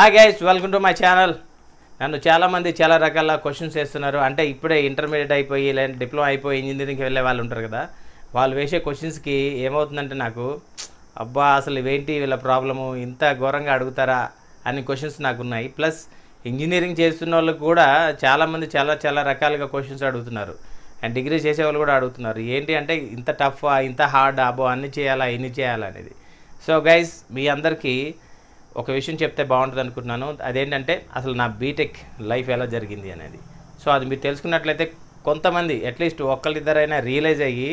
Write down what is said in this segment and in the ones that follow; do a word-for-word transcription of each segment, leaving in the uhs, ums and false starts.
Hi guys, welcome to my channel. Nannu chaala mandi chaala rakala questions chestunaru ante ippude intermediate ayipoyi and diploma ayipoyi engineering ki velle vaallu untaru kada vaallu vese questions ki em avutundante naaku abba asalu venti villa problem inta ghoranga adugutara ani questions naaku unnai plus engineering chestunna vallu kuda chaala mandi chaala chaala rakaluga questions adugutunnaru and degree chese vallu kuda adugutunnaru enti ante inta tough inta hard abo anni cheyala ini cheyala anedi so guys mi andarki ఒక విషయం చెప్తే బాగుంటుంది అనుకుంటున్నాను. అదేంటంటే అసలు నా BTech life ఎలా జరిగింది అనేది. సో అది మీరు తెలుసుకున్నట్లయితే కొంతమంది అట్లీస్ట్ ఒక్కళ్ళిద్దరైనా రియలైజ్ అయ్యి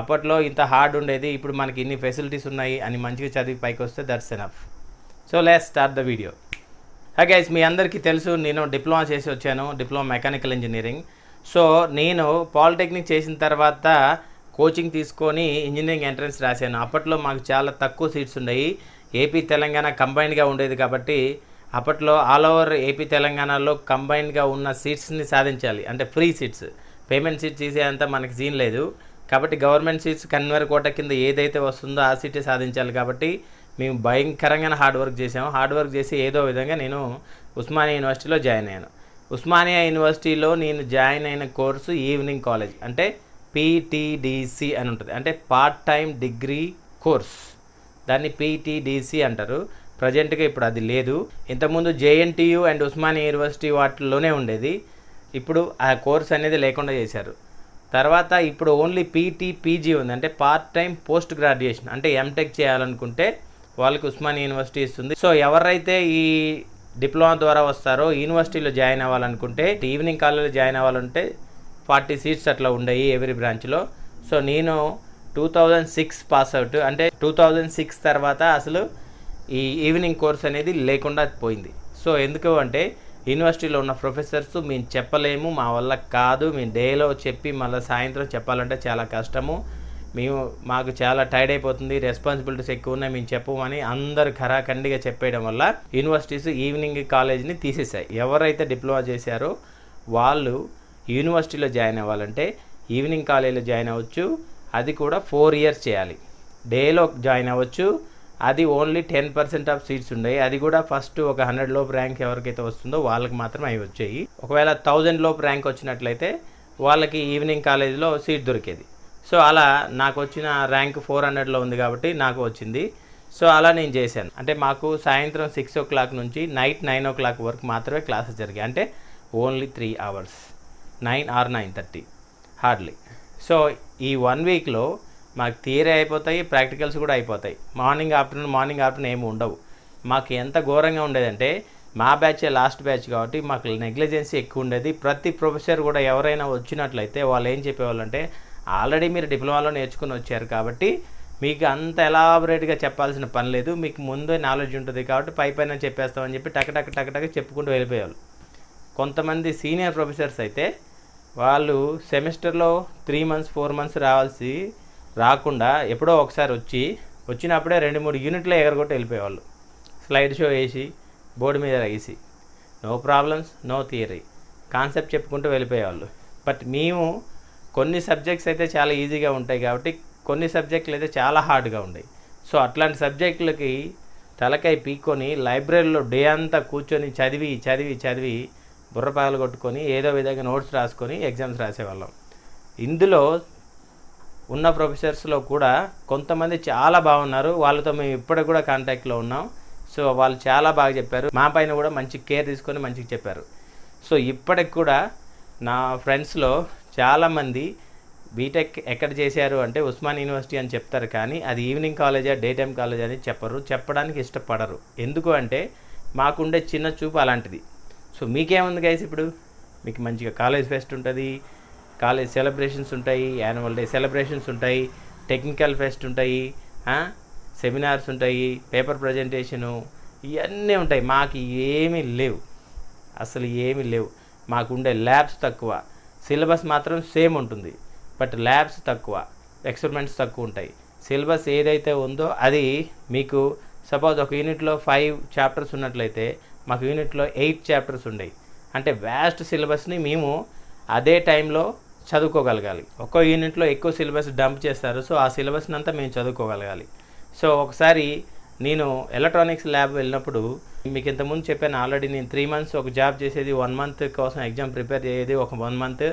అప్పట్లో ఇంత హార్డ్ ఉండేది ఇప్పుడు మనకి ఇన్ని ఫెసిలిటీస్ ఉన్నాయి అని మంచిగా చదివి పైకి వస్తే that's enough. So let's start the video. Hi guys, మీ అందరికీ తెలుసు నేను డిప్లొమా చేసి వచ్చాను, డిప్లొమా మెకానికల్ ఇంజనీరింగ్. సో నేను పాలిటెక్నిక్ చేసిన తర్వాత కోచింగ్ తీసుకొని ఇంజనీరింగ్ ఎంట్రన్స్ రాశాను. అప్పట్లో మాకు చాలా తక్కువ సీట్స్ ఉన్నాయి, ఏపీ తెలంగాణ కంబైన్డ్గా ఉండేది కాబట్టి అప్పట్లో ఆల్ ఓవర్ ఏపీ తెలంగాణలో కంబైన్డ్గా ఉన్న సీట్స్ని సాధించాలి అంటే ఫ్రీ సీట్స్, పేమెంట్ సీట్స్ తీసేంత మనకి సీన్ లేదు కాబట్టి గవర్నమెంట్ సీట్స్ కన్వర్ కోట కింద ఏదైతే వస్తుందో ఆ సీటే సాధించాలి. కాబట్టి మేము భయంకరంగా హార్డ్ వర్క్ చేసాము. హార్డ్ వర్క్ చేసి ఏదో విధంగా నేను ఉస్మానియా యూనివర్సిటీలో జాయిన్ అయ్యాను. ఉస్మానియా యూనివర్సిటీలో నేను జాయిన్ అయిన కోర్సు ఈవినింగ్ కాలేజ్ అంటే పీటీడీసీ అని ఉంటుంది, అంటే పార్ట్ టైం డిగ్రీ కోర్స్, దాన్ని పీటీడీసీ అంటారు. ప్రజెంట్గా ఇప్పుడు అది లేదు, ఇంతకుముందు జేఎన్టీయు అండ్ ఉస్మానియా యూనివర్సిటీ వాటిలోనే ఉండేది, ఇప్పుడు ఆ కోర్స్ అనేది లేకుండా చేశారు. తర్వాత ఇప్పుడు ఓన్లీ పీటీపీజీ ఉంది, అంటే పార్ట్ టైం పోస్ట్ గ్రాడ్యుయేషన్, అంటే ఎంటెక్ చేయాలనుకుంటే వాళ్ళకి ఉస్మానియా యూనివర్సిటీ ఇస్తుంది. సో ఎవరైతే ఈ డిప్లొమా ద్వారా వస్తారో యూనివర్సిటీలో జాయిన్ అవ్వాలనుకుంటే ఈవినింగ్ కాలేజ్లో జాయిన్ అవ్వాలంటే ఫార్టీ సీట్స్ అట్లా ఉండయి ఎవరీ బ్రాంచ్లో. సో నేను టూ థౌజండ్ సిక్స్ పాస్అవుట్, అంటే టూ థౌజండ్ సిక్స్ తర్వాత అసలు ఈ ఈవినింగ్ కోర్స్ అనేది లేకుండా పోయింది. సో ఎందుకు అంటే యూనివర్సిటీలో ఉన్న ప్రొఫెసర్స్ మేము చెప్పలేము, మా వల్ల కాదు, మేము డేలో చెప్పి మళ్ళీ సాయంత్రం చెప్పాలంటే చాలా కష్టము, మేము మాకు చాలా టైర్డ్ అయిపోతుంది, రెస్పాన్సిబిలిటీస్ ఎక్కువ ఉన్నాయి, మేము చెప్పమని అందరు ఖరాఖండిగా చెప్పేయడం వల్ల యూనివర్సిటీస్ ఈవినింగ్ కాలేజ్ని తీసేసాయి. ఎవరైతే డిప్లొమా చేశారో వాళ్ళు యూనివర్సిటీలో జాయిన్ అవ్వాలంటే ఈవినింగ్ కాలేజ్లో జాయిన్ అవ్వచ్చు, అది కూడా ఫోర్ ఇయర్స్ చేయాలి, డేలో జాయిన్ అవ్వచ్చు, అది only ten percent of seats ఉన్నాయి, అది కూడా ఫస్ట్ ఒక హండ్రెడ్ లోపు ర్యాంక్ ఎవరికైతే వస్తుందో వాళ్ళకి మాత్రమే అవి వచ్చాయి. ఒకవేళ థౌజండ్ లోపు ర్యాంక్ వచ్చినట్లయితే వాళ్ళకి ఈవినింగ్ కాలేజ్లో సీట్ దొరికేది. సో అలా నాకు వచ్చిన ర్యాంక్ ఫోర్ హండ్రెడ్లో ఉంది కాబట్టి నాకు వచ్చింది. సో అలా నేను చేశాను, అంటే మాకు సాయంత్రం సిక్స్ ఓ క్లాక్ నుంచి నైట్ నైన్ ఓ క్లాక్ వరకు మాత్రమే క్లాసెస్ జరిగాయి, అంటే only three hours nine or nine thirty hardly. So ఈ వన్ వీక్లో మాకు థియరీ అయిపోతాయి, ప్రాక్టికల్స్ కూడా అయిపోతాయి, మార్నింగ్ ఆఫ్టర్నూన్ మార్నింగ్ ఆఫ్టర్నూన్ ఏమి ఉండవు. మాకు ఎంత ఘోరంగా ఉండేదంటే మా బ్యాచే లాస్ట్ బ్యాచ్ కాబట్టి మాకు నెగ్లిజెన్సీ ఎక్కువ ఉండేది. ప్రతి ప్రొఫెసర్ కూడా ఎవరైనా వచ్చినట్లయితే వాళ్ళు ఏం చెప్పేవాళ్ళంటే ఆల్రెడీ మీరు డిప్లొమాలో నేర్చుకుని వచ్చారు కాబట్టి మీకు అంత ఎలాబరేట్గా చెప్పాల్సిన పని లేదు, మీకు ముందే నాలెడ్జ్ ఉంటుంది కాబట్టి పై పైన చెప్పేస్తామని చెప్పి టక టక టక టక చెప్పుకుంటూ వెళ్ళిపోయేవాళ్ళు. కొంతమంది సీనియర్ ప్రొఫెసర్స్ అయితే వాళ్ళు సెమిస్టర్లో త్రీ మంత్స్ ఫోర్ మంత్స్ రావాల్సి రాకుండా ఎప్పుడో ఒకసారి వచ్చి వచ్చినప్పుడే రెండు మూడు యూనిట్లు ఎగరగొట్టి వెళ్ళిపోయేవాళ్ళు, స్లైడ్ షో వేసి బోర్డు మీద రాసి no problems no theory concept చెప్పుకుంటూ వెళ్ళిపోయేవాళ్ళు. బట్ మేము కొన్ని సబ్జెక్ట్స్ అయితే చాలా ఈజీగా ఉంటాయి కాబట్టి కొన్ని సబ్జెక్టులు అయితే చాలా హార్డ్గా ఉంటాయి. సో అట్లాంటి సబ్జెక్టులకి తలకాయ పీక్కొని లైబ్రరీలో డే అంతా కూర్చొని చదివి చదివి చదివి బుర్రపాలు కొట్టుకొని ఏదో విధంగా నోట్స్ రాసుకొని ఎగ్జామ్స్ రాసేవాళ్ళం. ఇందులో ఉన్న ప్రొఫెసర్స్లో కూడా కొంతమంది చాలా బాగున్నారు, వాళ్ళతో మేము ఇప్పటికి కూడా కాంటాక్ట్లో ఉన్నాం. సో వాళ్ళు చాలా బాగా చెప్పారు, మా పైన కూడా మంచి కేర్ తీసుకొని మంచిగా చెప్పారు. సో ఇప్పటికి కూడా నా ఫ్రెండ్స్లో చాలామంది బీటెక్ ఎక్కడ చేశారు అంటే ఉస్మాన్ యూనివర్సిటీ అని చెప్తారు, కానీ అది ఈవినింగ్ కాలేజా డే టైం కాలేజ్ అని చెప్పరు, చెప్పడానికి ఇష్టపడరు. ఎందుకు అంటే మాకుండే చిన్న చూపు అలాంటిది. సో మీకేముంది గైస్, ఇప్పుడు మీకు మంచిగా కాలేజ్ ఫెస్ట్ ఉంటుంది, కాలేజ్ సెలబ్రేషన్స్ ఉంటాయి, యాన్యువల్ డే సెలబ్రేషన్స్ ఉంటాయి, టెక్నికల్ ఫెస్ట్ ఉంటాయి, సెమినార్స్ ఉంటాయి, పేపర్ ప్రజెంటేషను, ఇవన్నీ ఉంటాయి. మాకు ఏమీ లేవు, అసలు ఏమీ లేవు. మాకు ఉండే ల్యాబ్స్ తక్కువ, సిలబస్ మాత్రం సేమ్ ఉంటుంది బట్ ల్యాబ్స్ తక్కువ, ఎక్స్పెరిమెంట్స్ తక్కువ ఉంటాయి. సిలబస్ ఏదైతే ఉందో అది మీకు సపోజ్ ఒక యూనిట్లో ఫైవ్ చాప్టర్స్ ఉన్నట్లయితే మాకు యూనిట్లో ఎయిట్ చాప్టర్స్ ఉండేవి, అంటే వ్యాస్ట్ సిలబస్ని మేము అదే టైంలో చదువుకోగలగాలి. ఒక్కో యూనిట్లో ఎక్కువ సిలబస్ డంప్ చేస్తారు, సో ఆ సిలబస్ని అంతా మేము చదువుకోగలగాలి. సో ఒకసారి నేను ఎలక్ట్రానిక్స్ ల్యాబ్ వెళ్ళినప్పుడు మీకు ఇంతకుముందు చెప్పాను ఆల్రెడీ, నేను త్రీ మంత్స్ ఒక జాబ్ చేసేది, వన్ మంత్ కోసం ఎగ్జామ్ ప్రిపేర్ అయ్యేది, ఒక వన్ మంత్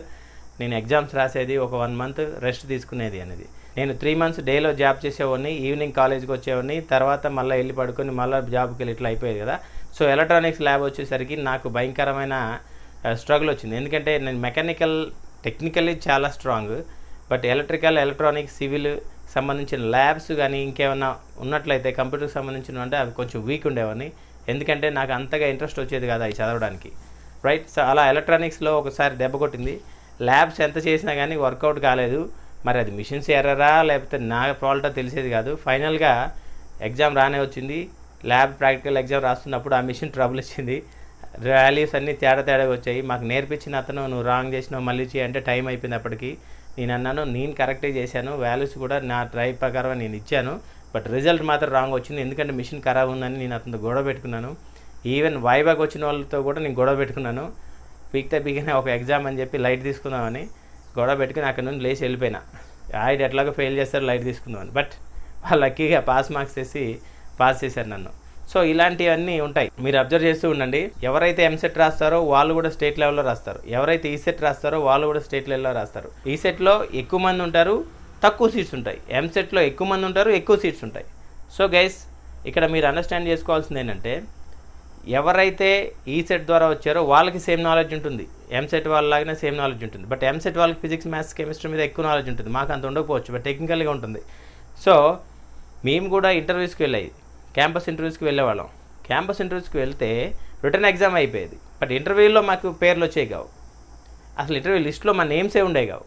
నేను ఎగ్జామ్స్ రాసేది, ఒక వన్ మంత్ రెస్ట్ తీసుకునేది అనేది. నేను త్రీ మంత్స్ డేలో జాబ్ చేసేవాడిని, ఈవినింగ్ కాలేజ్కి వచ్చేవాడిని, తర్వాత మళ్ళీ వెళ్ళి పడుకొని మళ్ళీ జాబ్కి వెళ్ళి ఇట్లా అయిపోయేది కదా. సో ఎలక్ట్రానిక్స్ ల్యాబ్ వచ్చేసరికి నాకు భయంకరమైన స్ట్రగుల్ వచ్చింది. ఎందుకంటే నేను మెకానికల్ టెక్నికల్లీ చాలా strong, but electrical electronics civil సంబంధించిన ల్యాబ్స్ కానీ ఇంకేమైనా ఉన్నట్లయితే కంప్యూటర్కి సంబంధించిన అంటే అవి కొంచెం వీక్ ఉండేవని, ఎందుకంటే నాకు అంతగా ఇంట్రెస్ట్ వచ్చేది కదా అవి చదవడానికి, రైట్. సో అలా ఎలక్ట్రానిక్స్లో ఒకసారి దెబ్బ కొట్టింది. ల్యాబ్స్ ఎంత చేసినా కానీ వర్కౌట్ కాలేదు. మరి అది మిషన్స్ ఎర్రరా లేకపోతే నా ఫాల్టా తెలిసేది కాదు. ఫైనల్గా ఎగ్జామ్ రానే వచ్చింది. ల్యాబ్ ప్రాక్టికల్ ఎగ్జామ్ రాస్తున్నప్పుడు ఆ మిషన్ ట్రబుల్ ఇచ్చింది. వాల్యూస్ అన్నీ తేడా తేడా వచ్చాయి. మాకు నేర్పించిన అతను నువ్వు రాంగ్ చేసినావు మళ్ళీ చేయి అంటే టైం అయిపోయింది అప్పటికి. నేను అన్నాను నేను కరెక్టే చేశాను, వాల్యూస్ కూడా నా ట్రై ప్రకారం నేను ఇచ్చాను, బట్ రిజల్ట్ మాత్రం రాంగ్ వచ్చింది. ఎందుకంటే మిషన్ ఖరాబ్ ఉందని నేను అతను గొడవ పెట్టుకున్నాను. ఈవెన్ వైబాగ్ వచ్చిన వాళ్ళతో కూడా నేను గొడవ పెట్టుకున్నాను. పీక్తే పీకినా ఒక ఎగ్జామ్ అని చెప్పి లైట్ తీసుకుందామని గొడవ పెట్టుకుని అక్కడ నుండి లేచి వెళ్ళిపోయినా. ఆయన ఎట్లాగో ఫెయిల్ చేస్తారు లైట్ తీసుకుందామని, బట్ వాళ్ళు లక్కీగా పాస్ మార్క్స్ చేసి పాస్ చేశారు నన్ను. సో ఇలాంటివన్నీ ఉంటాయి, మీరు అబ్జర్వ్ చేస్తూ ఉండండి. ఎవరైతే ఎంసెట్ రాస్తారో వాళ్ళు కూడా స్టేట్ లెవెల్లో రాస్తారు, ఎవరైతే ఈసెట్ రాస్తారో వాళ్ళు కూడా స్టేట్ లెవెల్లో రాస్తారు. ఈసెట్లో ఎక్కువ మంది ఉంటారు, తక్కువ సీట్స్ ఉంటాయి. ఎంసెట్లో ఎక్కువ మంది ఉంటారు, ఎక్కువ సీట్స్ ఉంటాయి. సో గైస్ ఇక్కడ మీరు అండర్స్టాండ్ చేసుకోవాల్సింది ఏంటంటే, ఎవరైతే ఈసెట్ ద్వారా వచ్చారో వాళ్ళకి సేమ్ నాలెడ్జ్ ఉంటుంది, ఎంసెట్ వాళ్ళలాగానే సేమ్ నాలెడ్జ్ ఉంటుంది, బట్ ఎంసెట్ వాళ్ళకి ఫిజిక్స్ మ్యాథ్స్ కెమిస్ట్రీ మీద ఎక్కువ నాలెడ్జ్ ఉంటుంది, మాకు అంత ఉండకపోవచ్చు, బట్ టెక్నికల్గా ఉంటుంది. సో మేము కూడా ఇంటర్వ్యూస్కి వెళ్ళాయి, క్యాంపస్ ఇంటర్వ్యూస్కి వెళ్ళేవాళ్ళం. క్యాంపస్ ఇంటర్వ్యూస్కి వెళ్తే రిటర్న్ ఎగ్జామ్ అయిపోయేది, బట్ ఇంటర్వ్యూలో మాకు పేర్లు వచ్చేవి కావు, అసలు ఇంటర్వ్యూ లిస్టులో మా నేమ్సే ఉండే కావు.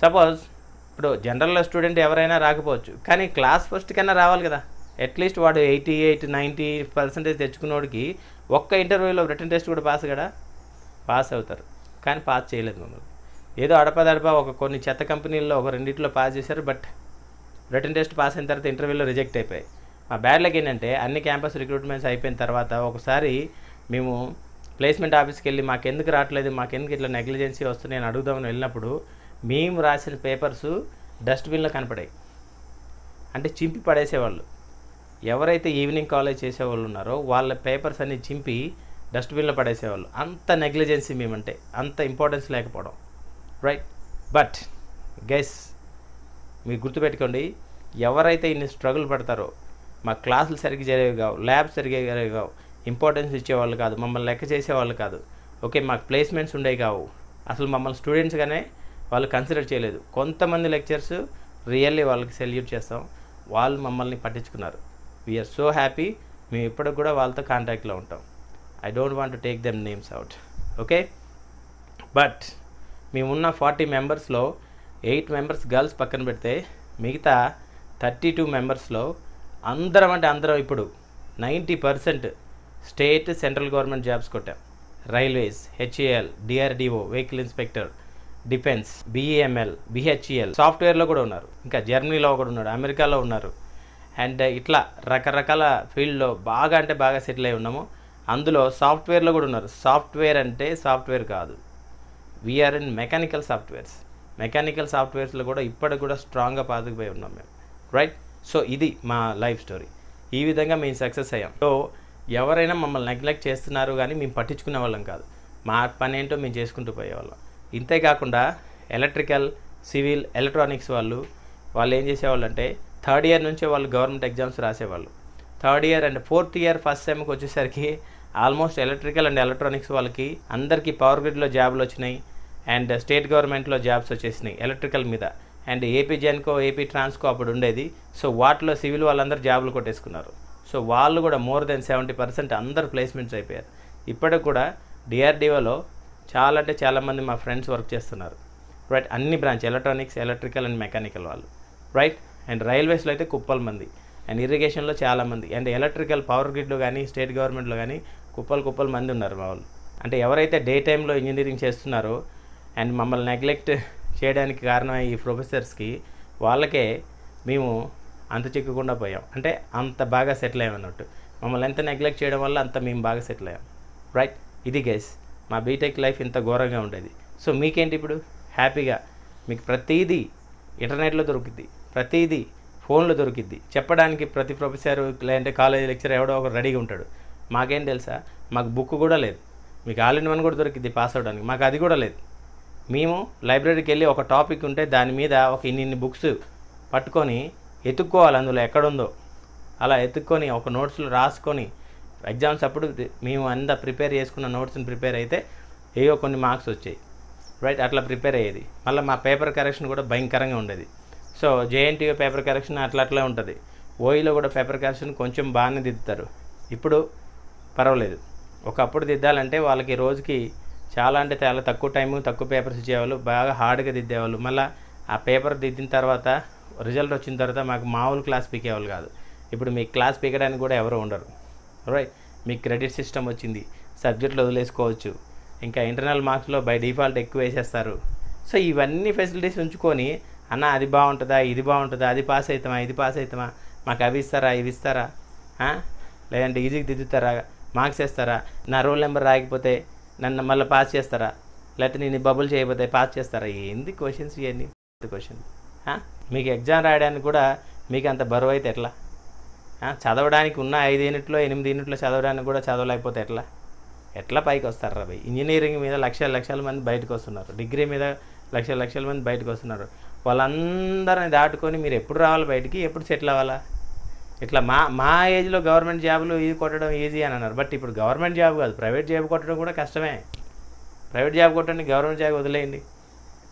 సపోజ్ ఇప్పుడు జనరల్ స్టూడెంట్ ఎవరైనా రాకపోవచ్చు, కానీ క్లాస్ ఫస్ట్ కన్నా రావాలి కదా. అట్లీస్ట్ వాడు ఎయిటీ ఎయిట్ నైంటీ పర్సెంటేజ్ తెచ్చుకున్నోడికి ఒక్క ఇంటర్వ్యూలో రిటర్న్ టెస్ట్ కూడా పాస్ కదా, పాస్ అవుతారు. కానీ పాస్ చేయలేదు మమ్మల్ని, ఏదో అడపదడప ఒక కొన్ని చెత్త కంపెనీల్లో ఒక రెండింటిలో పాస్ చేశారు, బట్ రిటర్న్ టెస్ట్ పాస్ అయిన తర్వాత ఇంటర్వ్యూలో రిజెక్ట్ అయిపోయాయి. మా బ్యాడ్ లక్ ఏంటంటే అన్ని క్యాంపస్ రిక్రూట్మెంట్స్ అయిపోయిన తర్వాత ఒకసారి మేము ప్లేస్మెంట్ ఆఫీస్కి వెళ్ళి మాకెందుకు రావట్లేదు, మాకెందుకు ఇట్లా నెగ్లిజెన్సీ వస్తుంది నేను అడుగుదామని వెళ్ళినప్పుడు మేము రాసిన పేపర్స్ డస్ట్బిన్లో కనపడాయి. అంటే చింపి పడేసేవాళ్ళు. ఎవరైతే ఈవినింగ్ కాలేజ్ చేసేవాళ్ళు ఉన్నారో వాళ్ళ పేపర్స్ అన్ని చింపి డస్ట్బిన్లో పడేసేవాళ్ళు. అంత నెగ్లిజెన్సీ మేమంటే, అంత ఇంపార్టెన్స్ లేకపోవడం, రైట్. బట్ గైస్ మీరు గుర్తుపెట్టుకోండి, ఎవరైతే ఇన్ని స్ట్రగుల్ పడతారో, మా క్లాసులు సరిగ్గా జరిగేవి కావు, ల్యాబ్స్ సరిగ్గా జరిగేవి కావు, ఇంపార్టెన్స్ ఇచ్చేవాళ్ళు కాదు, మమ్మల్ని లెక్క చేసేవాళ్ళు కాదు, ఓకే మాకు ప్లేస్మెంట్స్ ఉండేవి కావు, అసలు మమ్మల్ని స్టూడెంట్స్గానే వాళ్ళు కన్సిడర్ చేయలేదు. కొంతమంది లెక్చర్స్ రియల్లీ వాళ్ళకి సెల్యూట్ చేస్తాం, వాళ్ళు మమ్మల్ని పట్టించుకున్నారు. We are so happy. మేము ఇప్పటికి కూడా వాళ్ళతో కాంటాక్ట్లో ఉంటాం. I don't want to take them names out, okay. But మేమున్న ఫార్టీ మెంబర్స్లో ఎయిట్ మెంబర్స్ గర్ల్స్ పక్కన పెడితే మిగతా థర్టీ టూ మెంబర్స్లో అందరం అంటే అందరం ఇప్పుడు ninety percent state central government jobs కొట్టాం. Railways, HAL, DRDO, vehicle inspector, defence, BAML, BHEL, సాఫ్ట్వేర్లో కూడా ఉన్నారు, ఇంకా జర్మనీలో కూడా ఉన్నారు, అమెరికాలో ఉన్నారు, అండ్ ఇట్లా రకరకాల ఫీల్డ్లో బాగా అంటే బాగా సెటిల్ అయి ఉన్నాము. అందులో సాఫ్ట్వేర్లో కూడా ఉన్నారు. సాఫ్ట్వేర్ అంటే సాఫ్ట్వేర్ కాదు, we are in mechanical softwares. Mechanical సాఫ్ట్వేర్స్లో కూడా ఇప్పటికి కూడా స్ట్రాంగ్గా పాతుకుపోయి ఉన్నాం మేము, రైట్. సో ఇది మా లైఫ్ స్టోరీ. ఈ విధంగా మేము సక్సెస్ అయ్యాం. సో ఎవరైనా మమ్మల్ని నెగ్లెక్ట్ చేస్తున్నారు కానీ మేము పట్టించుకునే వాళ్ళం కాదు, మా పని ఏంటో మేము చేసుకుంటూ పోయేవాళ్ళం. ఇంతేకాకుండా ఎలక్ట్రికల్, సివిల్, ఎలక్ట్రానిక్స్ వాళ్ళు వాళ్ళు ఏం చేసేవాళ్ళు అంటే థర్డ్ ఇయర్ నుంచే వాళ్ళు గవర్నమెంట్ ఎగ్జామ్స్ రాసేవాళ్ళు. Third year and fourth year first సెమ్కి వచ్చేసరికి ఆల్మోస్ట్ ఎలక్ట్రికల్ అండ్ ఎలక్ట్రానిక్స్ వాళ్ళకి అందరికీ పవర్ గ్రిడ్లో జాబ్లు వచ్చినాయి, అండ్ స్టేట్ గవర్నమెంట్లో జాబ్స్ వచ్చేసినాయి ఎలక్ట్రికల్ మీద, and AP Genco, AP Transco అప్పుడు ఉండేది. సో వాటిలో సివిల్ వాళ్ళందరూ జాబ్లు కొట్టేసుకున్నారు. సో వాళ్ళు కూడా మోర్ దెన్ సెవెంటీ పర్సెంట్ అందరు ప్లేస్మెంట్స్ అయిపోయారు. ఇప్పటికి కూడా డిఆర్డిఓలో చాలా అంటే చాలామంది మా ఫ్రెండ్స్ వర్క్ చేస్తున్నారు, రైట్. అన్ని branch electronics, electrical and mechanical వాళ్ళు, రైట్. అండ్ రైల్వేస్లో అయితే కుప్పల మంది, అండ్ ఇరిగేషన్లో చాలామంది, అండ్ ఎలక్ట్రికల్ పవర్ గ్రిడ్లో కానీ స్టేట్ గవర్నమెంట్లో కానీ కుప్పలు కుప్పల మంది ఉన్నారు మా వాళ్ళు. అంటే ఎవరైతే డే టైంలో ఇంజనీరింగ్ చేస్తున్నారో అండ్ మమ్మల్ని నెగ్లెక్ట్ చేయడానికి కారణమయ్యే ఈ ప్రొఫెసర్స్కి వాళ్ళకే మేము అంత చిక్కకుండా పోయాం, అంటే అంత బాగా సెటిల్ అయ్యాం అన్నట్టు. మమ్మల్ని ఎంత నెగ్లెక్ట్ చేయడం వల్ల అంత మేము బాగా సెటిల్ అయ్యాం, రైట్. ఇది గైస్ మా బీటెక్ లైఫ్ ఇంత ఘోరంగా ఉండేది. సో మీకేంటి ఇప్పుడు హ్యాపీగా మీకు ప్రతీదీ ఇంటర్నెట్లో దొరికిద్ది, ప్రతీదీ ఫోన్లో దొరికిద్ది, చెప్పడానికి ప్రతి ప్రొఫెసర్ లేదంటే కాలేజీ లెక్చర్ ఎవడో ఒకరు రెడీగా ఉంటాడు. మాకేం తెలుసా, మాకు బుక్ కూడా లేదు, మీకు ఆల్ ఇన్ వన్ కూడా దొరికింది పాస్ అవడానికి, మాకు అది కూడా లేదు. మేము లైబ్రరీకి వెళ్ళి ఒక టాపిక్ ఉంటే దాని మీద ఒక ఇన్ని బుక్స్ పట్టుకొని ఎత్తుక్కోవాలి, అందులో ఎక్కడుందో అలా ఎత్తుక్కొని ఒక నోట్స్లు రాసుకొని ఎగ్జామ్స్ అప్పుడు మేము అంతా ప్రిపేర్ చేసుకున్న నోట్స్ని ప్రిపేర్ అయితే ఏవో కొన్ని మార్క్స్ వచ్చాయి, రైట్. అట్లా ప్రిపేర్ అయ్యేది. మళ్ళీ మా పేపర్ కరెక్షన్ కూడా భయంకరంగా ఉండేది. సో జేఎన్టీయూ పేపర్ కరెక్షన్ అట్లా అట్లా ఉంటుంది, ఓఈలో కూడా పేపర్ కరెక్షన్ కొంచెం బాగానే దిద్దుతారు, ఇప్పుడు పర్వాలేదు. ఒకప్పుడు దిద్దాలంటే వాళ్ళకి రోజుకి చాలా అంటే చాలా తక్కువ టైము, తక్కువ పేపర్స్ ఇచ్చేవాళ్ళు, బాగా హార్డ్గా దిద్దేవాళ్ళు. మళ్ళీ ఆ పేపర్ దిద్దిన తర్వాత రిజల్ట్ వచ్చిన తర్వాత మాకు మామూలు క్లాస్ పీకేవాళ్ళు కాదు. ఇప్పుడు మీ క్లాస్ పీకడానికి కూడా ఎవరు ఉండరు, రైట్. మీ క్రెడిట్ సిస్టమ్ వచ్చింది, సబ్జెక్టులు వదిలేసుకోవచ్చు, ఇంకా ఇంటర్నల్ మార్క్స్లో బై డిఫాల్ట్ ఎక్కువ వేసేస్తారు. సో ఇవన్నీ ఫెసిలిటీస్ ఉంచుకొని అన్న అది బాగుంటుందా, ఇది బాగుంటుందా, అది పాస్ అవుతామా, ఇది పాస్ అవుతామా, మాకు అవి ఇస్తారా, ఇవి ఇస్తారా, లేదంటే ఈజీకి దిద్దుతారా, మార్క్స్ వేస్తారా, నా రోల్ నెంబర్ రాకపోతే నన్ను మళ్ళీ పాస్ చేస్తారా, లేకపోతే నేను బబుల్ చేయకపోతే పాస్ చేస్తారా, ఏంది క్వశ్చన్స్ ఇవన్నీ క్వశ్చన్. మీకు ఎగ్జామ్ రాయడానికి కూడా మీకు అంత బరువు అయితే ఎట్లా, చదవడానికి ఉన్న ఐదు యూనిట్లో ఎనిమిది యూనిట్లో చదవడానికి కూడా చదవలేకపోతే ఎట్లా, ఎట్లా పైకి వస్తారా భయ్. ఇంజనీరింగ్ మీద లక్షల లక్షల మంది బయటకు వస్తున్నారు, డిగ్రీ మీద లక్షల లక్షల మంది బయటకు వస్తున్నారు. వాళ్ళందరిని దాటుకొని మీరు ఎప్పుడు రావాలి బయటికి, ఎప్పుడు సెటిల్ అవ్వాలా. ఇట్లా మా మా ఏజ్లో గవర్నమెంట్ జాబులు ఇది కొట్టడం ఈజీ అని అన్నారు, బట్ ఇప్పుడు గవర్నమెంట్ జాబ్ కాదు ప్రైవేట్ జాబ్ కొట్టడం కూడా కష్టమే. ప్రైవేట్ జాబ్ కొట్టండి, గవర్నమెంట్ జాబ్ వదిలేయండి.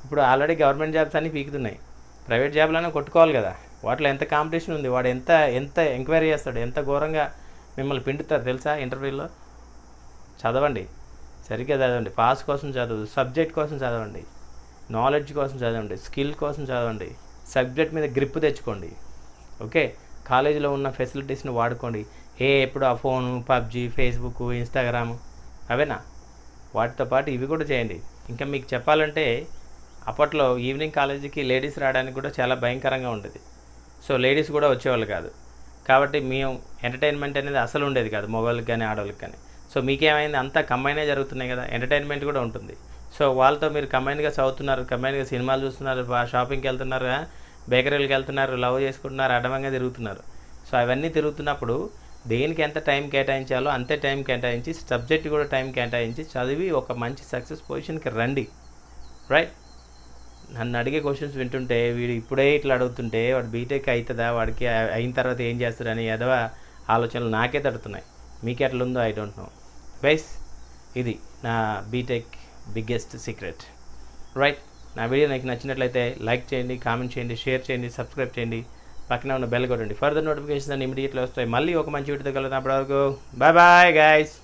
ఇప్పుడు ఆల్రెడీ గవర్నమెంట్ జాబ్స్ అన్నీ పీకుతున్నాయి, ప్రైవేట్ జాబ్లోనే కొట్టుకోవాలి కదా. వాటిలో ఎంత కాంపిటీషన్ ఉంది, వాడు ఎంత ఎంత ఎంక్వైరీ చేస్తాడు, ఎంత ఘోరంగా మిమ్మల్ని పిండుతారు తెలుసా ఇంటర్వ్యూలో. చదవండి, సరిగ్గా చదవండి, పాస్ కోసం చదవదు, సబ్జెక్ట్ కోసం చదవండి, నాలెడ్జ్ కోసం చదవండి, స్కిల్ కోసం చదవండి, సబ్జెక్ట్ మీద గ్రిప్ తెచ్చుకోండి, ఓకే. కాలేజీలో ఉన్న ఫెసిలిటీస్ని వాడుకోండి. ఏ ఎప్పుడు ఆ ఫోను, పబ్జీ, ఫేస్బుక్, ఇన్స్టాగ్రామ్ అవేనా, వాటితో పాటు ఇవి కూడా చేయండి. ఇంకా మీకు చెప్పాలంటే అప్పట్లో ఈవినింగ్ కాలేజీకి లేడీస్ రావడానికి కూడా చాలా భయంకరంగా ఉండేది. సో లేడీస్ కూడా వచ్చేవాళ్ళు కాదు, కాబట్టి మేము ఎంటర్టైన్మెంట్ అనేది అసలు ఉండేది కాదు మొబైల్కి కానీ ఆడవాళ్ళకి కానీ. సో మీకేమైంది, అంతా కంబైనే జరుగుతున్నాయి కదా, ఎంటర్టైన్మెంట్ కూడా ఉంటుంది. సో వాళ్ళతో మీరు కంబైన్గా చదువుతున్నారు, కంబైన్గా సినిమాలు చూస్తున్నారు, షాపింగ్కి వెళ్తున్నారు, బేకరీలకు వెళ్తున్నారు, లవ్ చేసుకుంటున్నారు, అడ్డంగా తిరుగుతున్నారు. సో అవన్నీ తిరుగుతున్నప్పుడు దేనికి ఎంత టైం కేటాయించాలో అంతే టైం కేటాయించి, సబ్జెక్ట్ కూడా టైం కేటాయించి చదివి ఒక మంచి సక్సెస్ పొజిషన్కి రండి, రైట్. నన్ను అడిగే క్వశ్చన్స్ వింటుంటే వీడు ఇప్పుడే ఇట్లా అడుగుతుంటే వాడు బీటెక్ అవుతుందా, వాడికి అయిన తర్వాత ఏం చేస్తాడని ఎదవ ఆలోచనలు నాకే తడుతున్నాయి. మీకు ఎట్లా ఉందో ఐ డోంట్ నో గైస్. ఇది నా బీటెక్ బిగ్గెస్ట్ సీక్రెట్, రైట్. నా వీడియో నాకు నచ్చినట్లయితే లైక్ చేయండి, కామెంట్ చేయండి, షేర్ చేయండి, సబ్స్క్రైబ్ చేయండి, పక్కన ఉన్న బెల్ కొట్టండి. ఫర్దర్ నోటిఫికేషన్స్ అన్ని ఇమీడియట్లీ వస్తాయి. మళ్ళీ ఒక మంచి వీడియోతో కలుద్దాం. అప్పటివరకు బాయ్ బాయ్ గైస్.